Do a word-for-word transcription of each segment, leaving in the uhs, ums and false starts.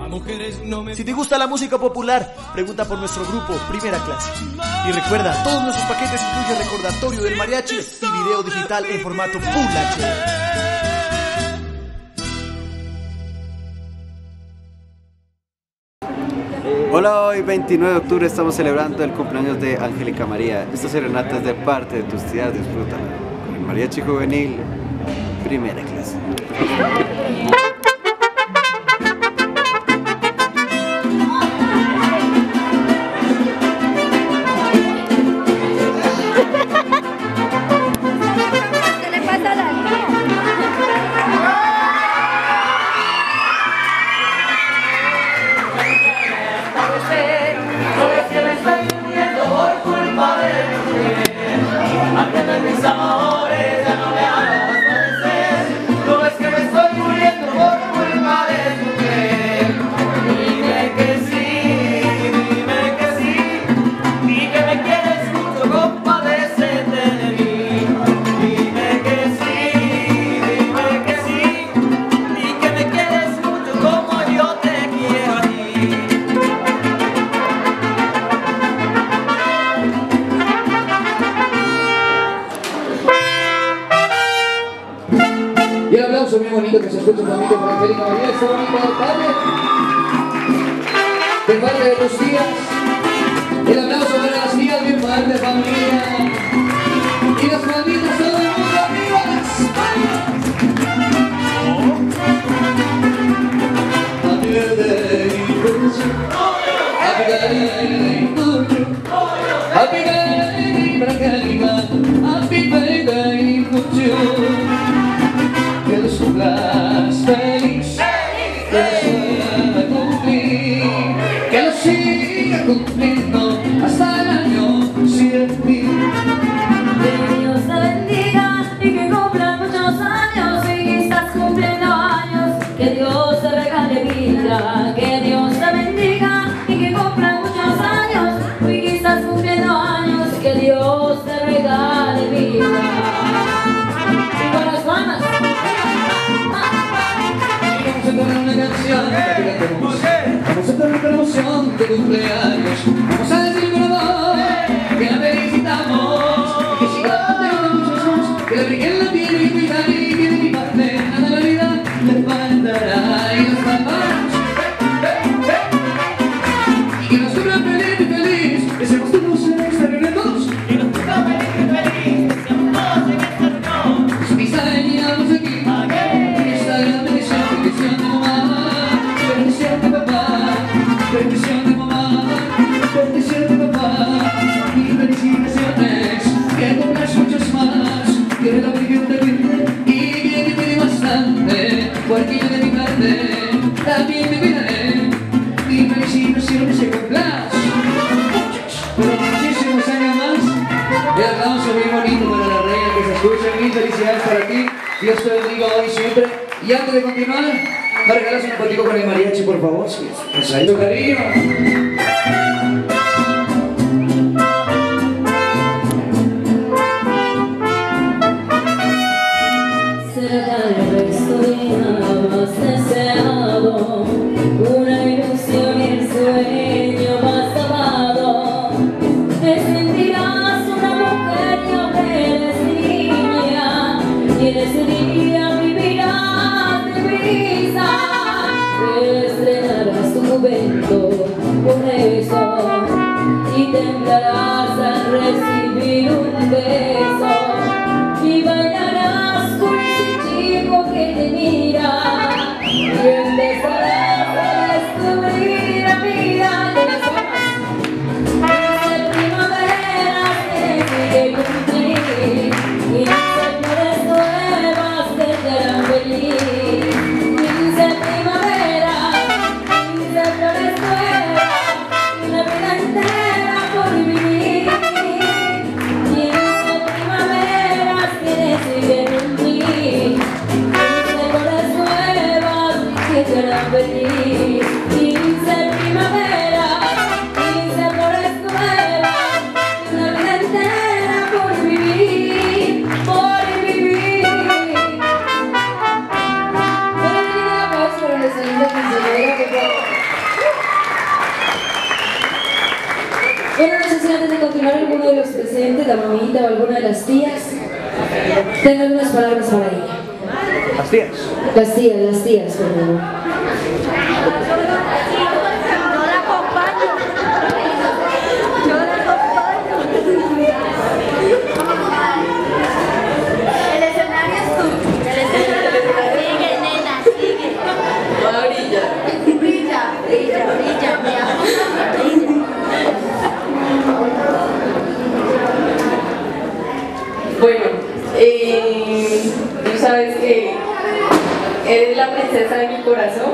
A mujeres no me... Si te gusta la música popular, pregunta por nuestro grupo Primera Clase. Y recuerda, todos nuestros paquetes incluyen recordatorio del mariachi y video digital en formato Full H D. Hola, hoy veintinueve de octubre estamos celebrando el cumpleaños de Angélica María. Esta serenata es de parte de tu ciudad, disfrútala con el Mariachi Juvenil Primera Clase. Y el aplauso muy bonito que se escucha un poquito por Angélica María, esta bonita detalle de parte de los tías. El aplauso para las tías, bien parte familia. Y las malditas, todo el mundo arriba, las Happy birthday to you. Happy birthday, Angélica. Happy birthday to you. Que los cumplas feliz, que los sueños cumplir, que los siga cumpliendo hasta el año cien mil. Que Dios te bendiga y que cumplas muchos años y estás cumpliendo años. Que Dios te regale vida, que Dios te bendiga y que cumplas muchos años y estás cumpliendo años. Que Dios te regale vida. Vamos a tener una emoción de cumpleaños. Vamos a decir con amor que la felicitamos, que siga teniendo muchos años, que la briguen la tiene y cuidar y que de mi parte nada la vida le faltará y nos tapamos. Y que nos cumpla feliz y feliz, que seamos todos en esta reunión todos. Y nos cumpla feliz y feliz, que seamos todos en esta reunión. Su pista de niñados aquí, que esta gran bendición, bendición de mamá. Bendición de papá, bendición de mamá, bendición de papá y felicitaciones, que compras muchos más, que la Virgen te cuide y que te cuide bastante, porque yo de mi parte también te cuidaré y felicitaciones que compras por muchísimos años más. Y aplauso muy bonito para la reina que se escucha, mil felicidades para ti, Dios te bendiga hoy siempre. Y antes de continuar, ¿me regalas un poquito con el mariachi, por favor? Sí, pues ahí toca arriba. Será el resto de nada más deseado, una ilusión y el sueño más amado. Te sentirás una mujer yo que eres niña, y eres niña vivirás. Estrenarás tu juventud por eso y temblarás al recibir un beso. que te harán venir. Quince primavera, quince flores nuevas, una vida entera por vivir, por vivir. Bueno, tiene un aplauso para los excelentes consejeros. Bueno, no sé si antes de continuar alguno de los presentes, la mamita o alguna de las tías, tengan unas palabras para ella. Las tías. Las tías, las tías, por favor. Yo la acompaño. Yo la acompaño. El escenario es tú. El escenario es tú. Sigue, nena, sigue. Va a brillar. Brilla, brilla, brilla, mi amor. Brilla. Bueno, eh... sabes que eres la princesa de mi corazón,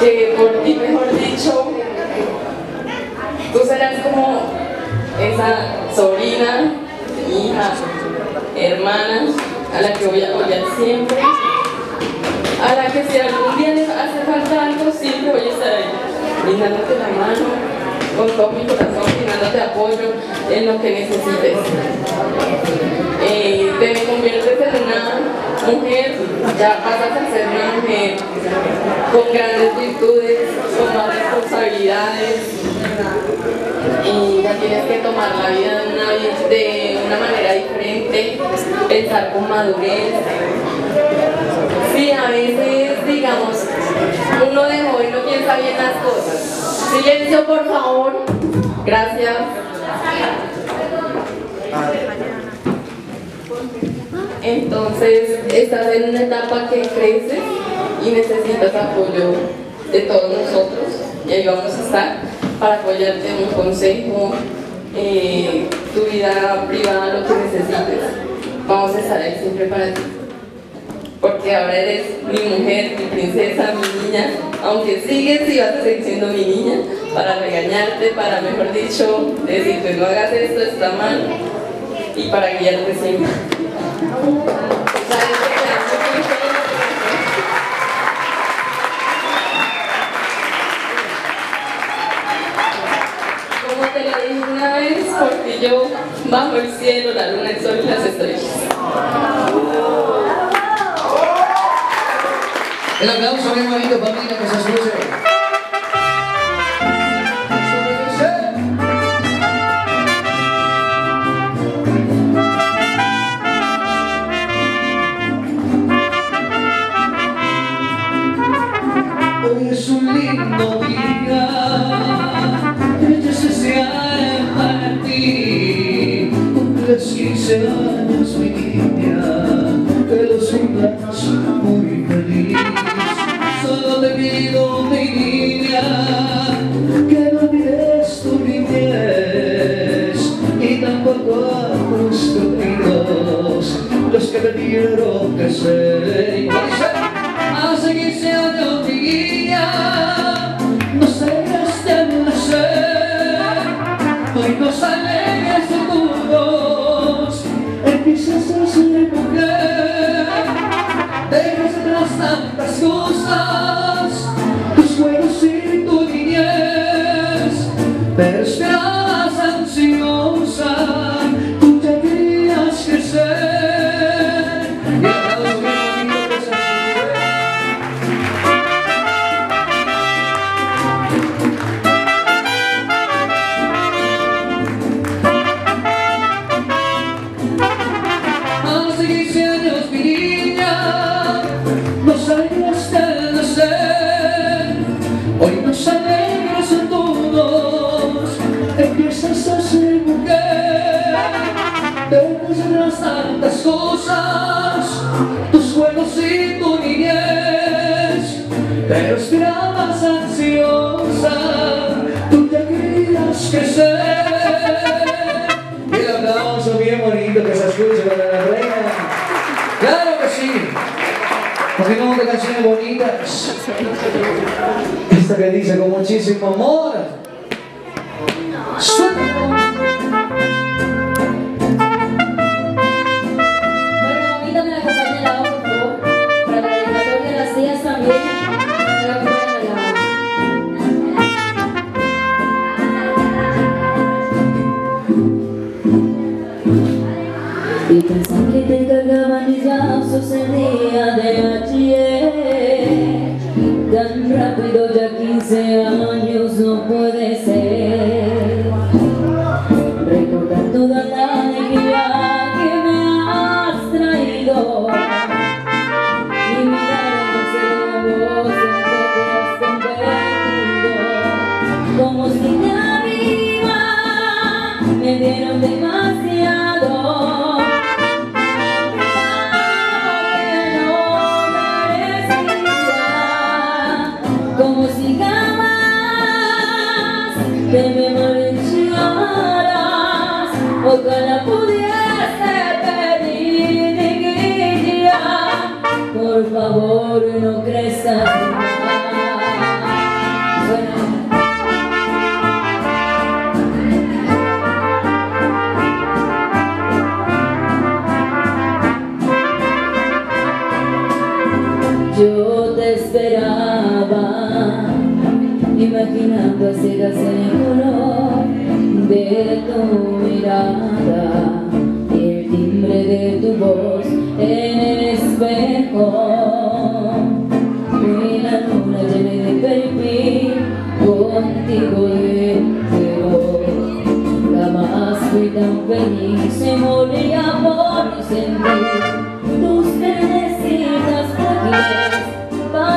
que por ti, mejor dicho, tú serás como esa sobrina, hija, hermana, a la que voy a apoyar siempre, a la que si algún día les hace falta algo, siempre voy a estar ahí, brindándote la mano, con todo mi corazón, brindándote apoyo en lo que necesites. Eh, te conviertes en una mujer, ya pasas a ser una mujer con grandes virtudes, con más responsabilidades, y ya tienes que tomar la vida de una, de una manera diferente, pensar con madurez. Sí, a veces, digamos, uno de joven no piensa bien las cosas. Silencio, por favor. Gracias. Entonces, estás en una etapa que creces y necesitas apoyo de todos nosotros, y ahí vamos a estar para apoyarte en un consejo, eh, tu vida privada, lo que necesites. Vamos a estar ahí siempre para ti, porque ahora eres mi mujer, mi princesa, mi niña, aunque sigues y vas a seguir siendo mi niña, para regañarte, para, mejor dicho, decirte no hagas esto, está mal, y para guiarte siempre. Como te lo dije una vez, porque yo bajo el cielo, la luna, el sol y las estrellas. El aplauso bien bonito para mí, que se escuche. quince años, mi niña, que los cumplas muy feliz. Solo te pido, mi niña, que no olvides tu niñez, y tampoco a nuestros hijos, los que te quiero que se hace quince años, mi niña, no salgas de mi ser, hoy no salgas de tu mundo. Quizás es una mujer, dejas atrás tantas cosas, tus sueños y tu niñez, pero estás ansiosa, tú ya querías crecer. Y a los niños tantas cosas, tus sueños y tu niñez, pero estabas ansiosa, tú ya querías crecer. Y el aplauso bien bonito que se escucha para la reina. Claro que sí, porque como de canciones bonitas, esta que dice con muchísimo amor. Gracias. tan rápido, ya quince años no puede ser. Recordar toda la alegría que me has traído y mirar en el amor en que te has convertido. Como si la vida me dieron demasiado. Como si jamás que me marcharas, ojalá pudiese pedir guía, por favor no crezcas más. Bueno. Yo te esperaba, imaginando a ciegas el color de tu mirada y el timbre de tu voz en el espejo. Y la luna llena de perfil, contigo entero. Jamás fui tan feliz, se moría por sentir tus verdecitas aquí. De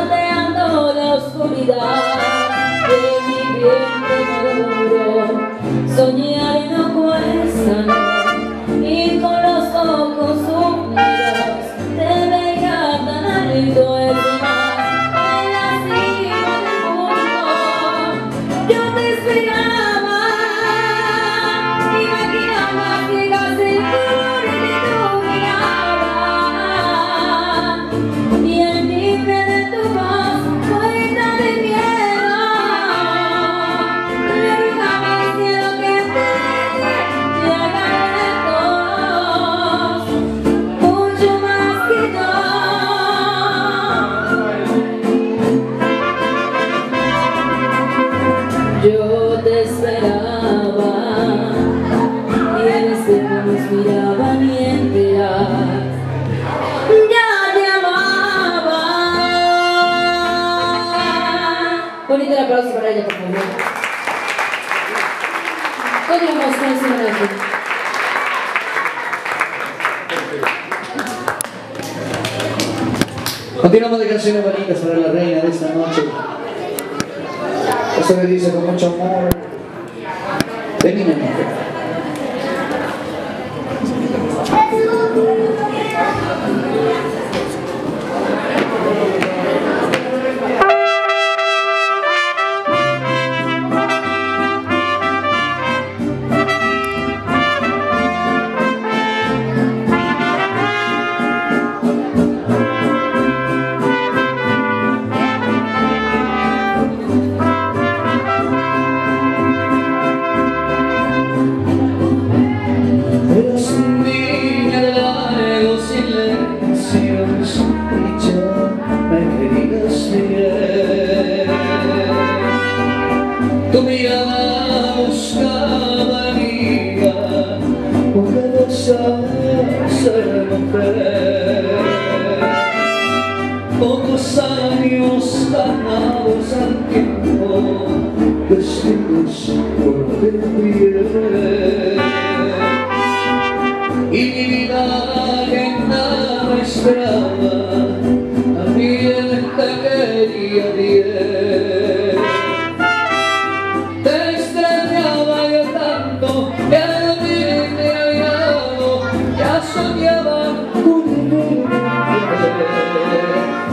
mi bien te valoro, soñar y no cuesta no, y con los ojos húmedos te veía tan árido el mar en la cima del mundo. Yo te esperaba, imaginaba que ibas el color de tu mirada y el timbre de tu voz fue de miedo, derrama mi cielo que te llegará lejos, mucho más que yo. Yo te esperaba y el espejo nos miraba mientras. Bonito el aplauso para ella, por favor. Continuamos con el seminario. Continuamos de canciones bonitas para la reina de esta noche. Eso le dice con mucho amor. Ven y me pocos años ganados al tiempo, vestidos por el bien. Y mi vida que nada esperaba, a mí él te quería bien. Te extrañaba yo tanto, ya no te había dado, ya soñaba un mundo.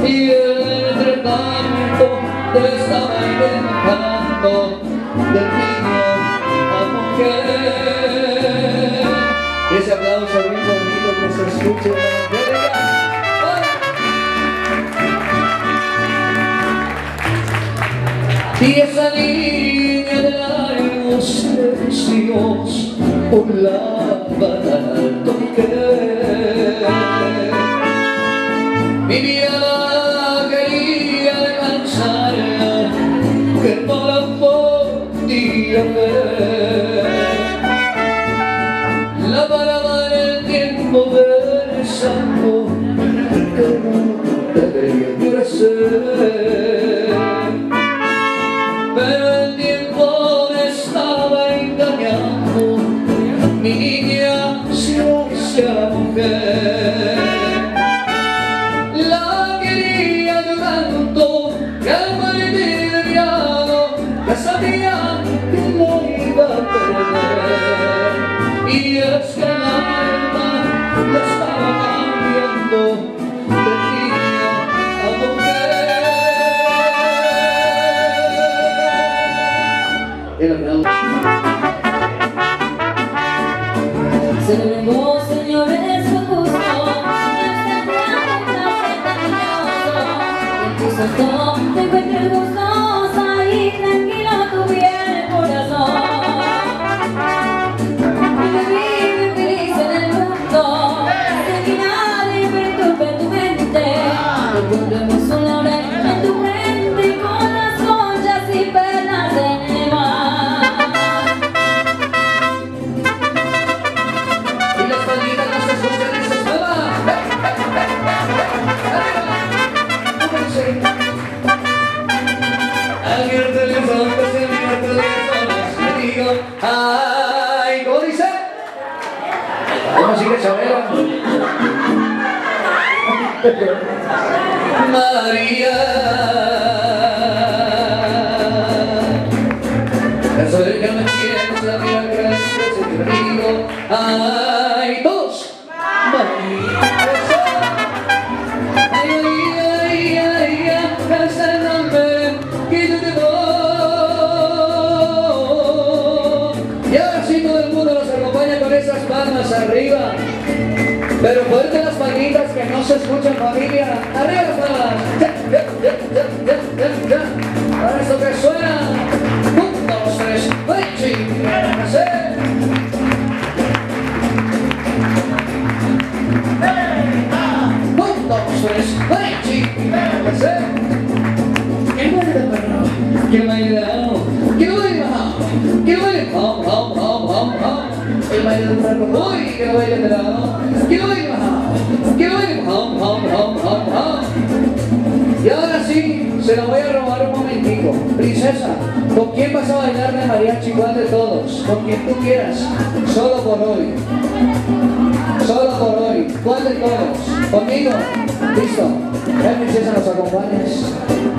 Y entre tanto te estaba inventando de niño a mujer. Ese aplauso muy bonito que se escuche en la Angélica. Y esa línea de largos silencios volaba al toque. Mi vida que no la podía ver, la paraba en el tiempo pensando que no debería crecer. sabía que la iba a perder. Y es que el alma la estaba cambiando de niña a mujer. Era bravo. Se vengó, señores, su gusto. No está tan maravilloso. En tu santo te encuentras gustoso. Tranquilo tuviera el corazón y vivir feliz en el mundo hasta que nadie perturbe tu mente. Encontremos una oreja en tu frente y con las conchas y perlas en el mar. Y las palitas no se escuchan y se escuchan. Alguien teléfono, señor teléfono, le digo, ay, ¿cómo dice? ¿Cómo sigue Chabela? María, eso es el que me quiere, la mía gracias, y le digo, ay, dos, María. Arriba, pero fuerte las manitas que no se escuchan, familia. Arriba las manos. Ahora esto que suena. Un, dos, tres, veinte. Un, dos, tres, veinte. Que me ayuda, perro. Que me ayuda. Que voy a. Que voy a. Hom, hom, hom, hom, hom. Que baile un barco, uy, que baile de lado, que baile bajado, que baile hom, hom, hom, hom, hom. Y ahora sí, se lo voy a robar un momentico. Princesa, ¿con quién vas a bailar de mariachi? ¿Cuál de todos? Con quien tú quieras, solo por hoy. Solo por hoy, ¿cuál de todos? ¿Conmigo? Listo. Ya, princesa, nos acompañes.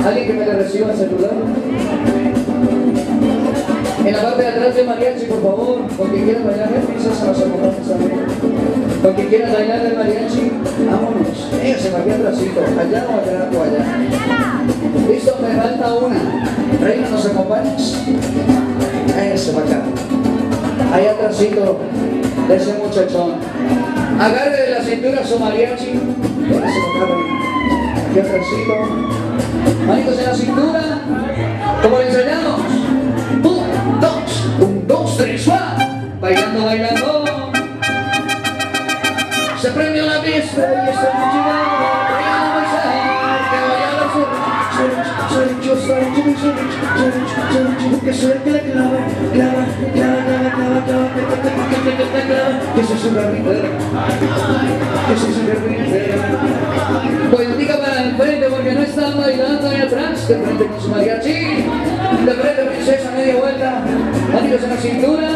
¿Alguien que me le reciba el celular? En la parte de atrás de mariachi, por favor, con quien quieras bailar de princesa, nos acompañes a. Con quien quieras bailar de mariachi, vámonos. Ellos se marqué atrásito, allá o allá o allá. Listo, me falta una. Reina, ¿nos acompañas? Ese va acá. Allá atrásito, de ese muchachón. Agarre de la cintura a su mariachi. Ese va acá, aquí atrásito. Manitos en la cintura, como le enseñamos. Un, dos, tres, va. Bailando, bailando. Se prendió la pista y está muy chingando. Bailando, bailando. Que bailando. Soy yo, soy yo, soy yo, soy yo. Que soy el que la clava, clava, clava, clava, clava, clava. Que soy su carpintero. Que soy su carpintero. Política para el frente porque no están bailando ahí atrás. De frente con su mariachi. De frente, princesa, media vuelta. Manitos en la cintura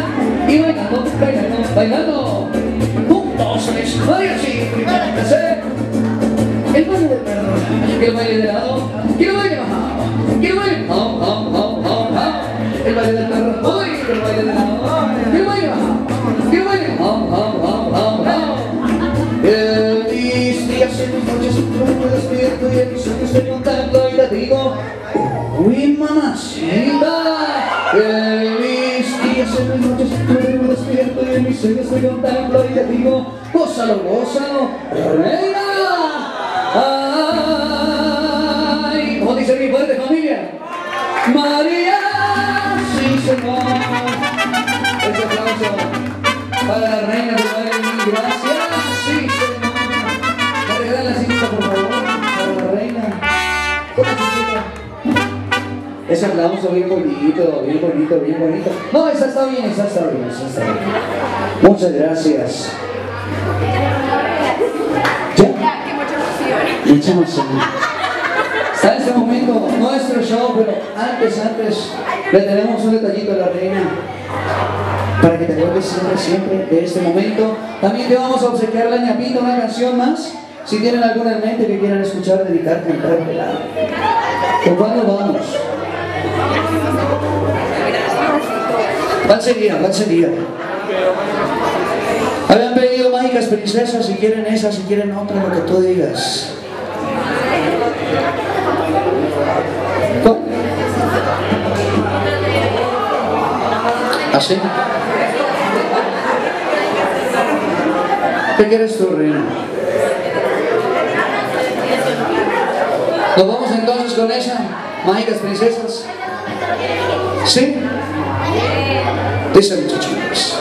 y bailando, bailando, bailando. Un, dos, tres, mariachi, primera clase. El baile del perro, el baile de lado, el baile bajado, el baile hom, hom, hom, hom, hom. El baile del perro, hoy, el baile de lado, el baile bajado, el baile hom, hom, hom, hom, hom. El mis días y mis noches, yo me despierto y en mis sueños estoy contando y le digo, uy, mamacita. En mis noches yo me despierto y en mis sueños estoy contando y te digo, gózalo, gózalo, reina. Ay, ¿cómo dice mi fuerte familia? María, sí señor. Este aplauso para la reina de María, gracias, sí señor. Dale, dale la cinta por favor, para la reina. Ese aplauso bien bonito, bien bonito, bien bonito. No, esa está bien, esa está bien, esa está bien. Muchas gracias. Ya, qué mucha emoción. Está en este momento nuestro show, pero antes, antes, le tenemos un detallito a la reina. Para que te acuerdes siempre, siempre de este momento. También te vamos a obsequiar la ñapita, una canción más. Si tienen alguna en mente que quieran escuchar, dedicar, cantar, pelar. ¿Con cuándo vamos? Pancería, pancería. Habían pedido mágicas princesas, si quieren esas, si quieren otra, lo que tú digas. ¿Cómo? ¿Así? ¿Qué quieres tú, reina? ¿Nos vamos entonces con esa? ¿Mágicas princesas? ¿Sí? Dicen chichines.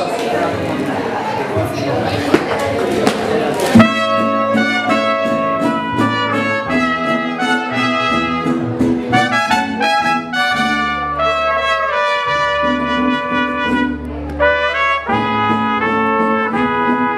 Mariachi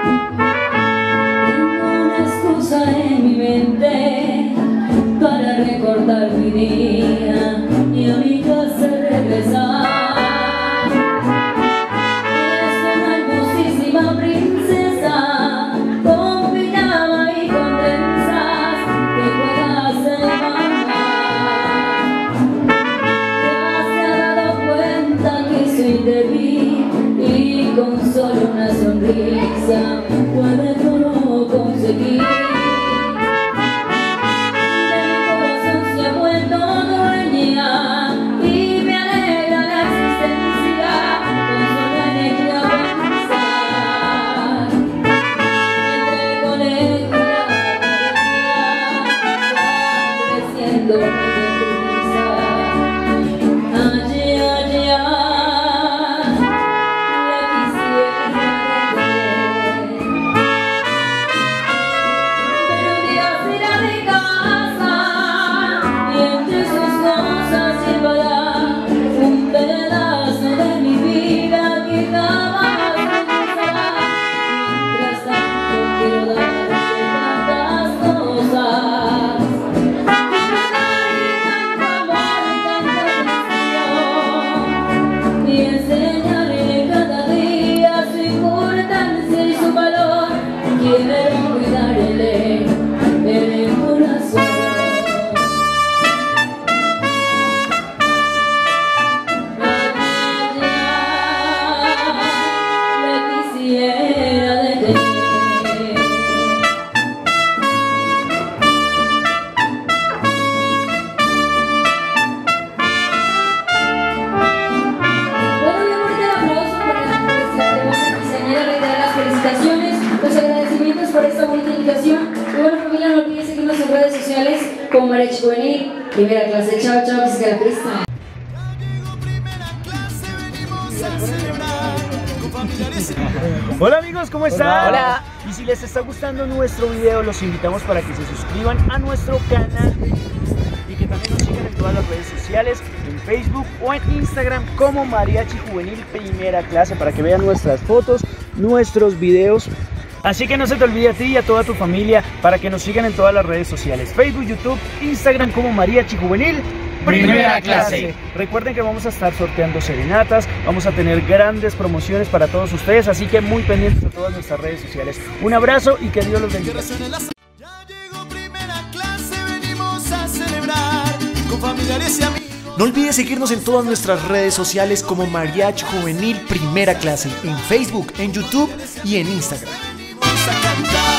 Juvenil, primera clase. Chao, chao, que se la presta. Ya llegó primera clase, venimos a celebrar con familiares. Hola amigos, ¿cómo están? Hola. Y si les está gustando nuestro video, los invitamos para que se suscriban a nuestro canal y que también nos sigan en todas las redes sociales, en Facebook o en Instagram como Mariachi Juvenil Primera Clase, para que vean nuestras fotos, nuestros videos. Así que no se te olvide a ti y a toda tu familia para que nos sigan en todas las redes sociales, Facebook, YouTube, Instagram como Mariachi Juvenil Primera Clase. Recuerden que vamos a estar sorteando serenatas, vamos a tener grandes promociones para todos ustedes, así que muy pendientes a todas nuestras redes sociales. Un abrazo y que Dios los bendiga. Ya llegó Primera Clase, venimos a celebrar con familiares y amigos. No olvides seguirnos en todas nuestras redes sociales como Mariachi Juvenil Primera Clase, en Facebook, en YouTube y en Instagram. Cantar.